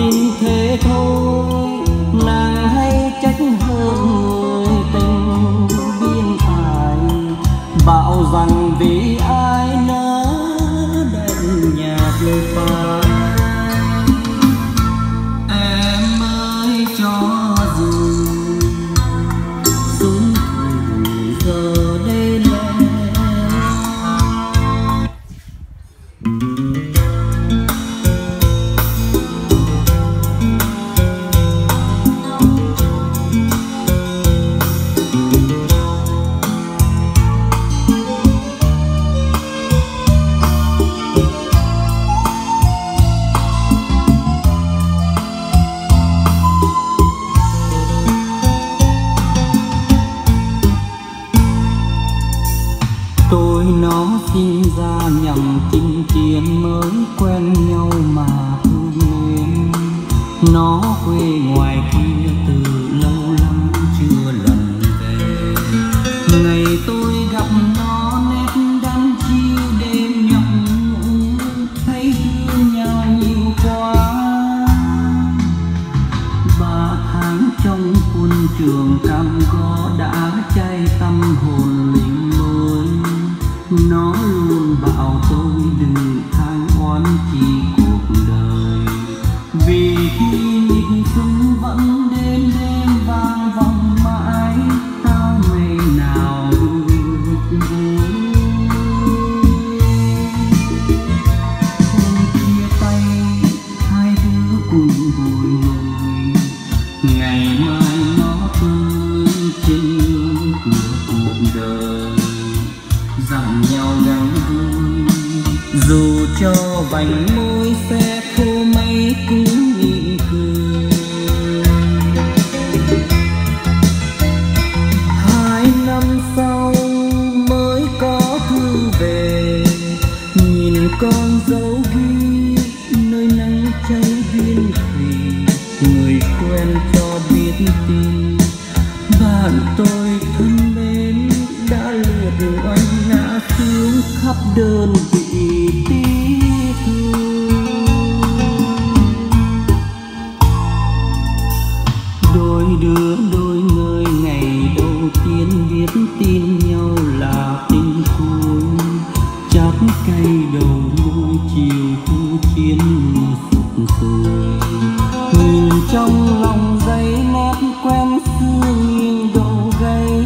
tin thế thôi, nàng hay trách hơn người tình biên ải, bảo rằng vì ai nỡ đành nhạt phai. Em ơi cho dù xuống giờ đây lên. Tôi nó sinh ra nhằm chinh chiến, mới quen nhau mà thương mến. Nó quê ngoài kia từ lâu lắm chưa lần về. Ngày tôi gặp nó nét đắm chiêu đêm nhọc nhằn, thấy thương nhau nhiều quá. 3 tháng trong quân trường cam go đã cháy tâm hồn lính mới. Nó luôn bảo tôi đừng than oán chi cuộc đời, vì khi nhịp xuân vẫn đêm đêm vang vọng mãi, sao ngày nào được vui. Hôm chia tay hai đứa cùng vui người, ngày mai nó tươi trên đường cuộc đời. Dặn nhau gắng vui, dù cho vành môi xe khô mây cũng mỉm cười. 2 năm sau mới có thư về, nhìn con dấu ghi nơi nắng cháy duyên thủy. Người quen cho biết tin bạn tôi thân mến đã lừa đảo anh, tiếng khắp đơn vị tiếc thương. Đôi đứa đôi người ngày đầu tiên biết tin nhau là tình cuối, chát cây đầu môi chiều thu chiến mưa sụp sùi. Nhìn trong lòng giấy nét quen xưa, nhìn đầu gầy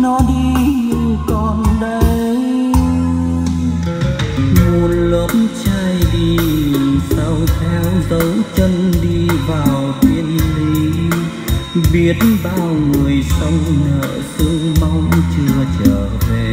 nó đi nhưng còn đây. Một lớp trai đi sau theo dấu chân đi vào thiên lý, biết bao người sông nợ sương mong chưa trở về.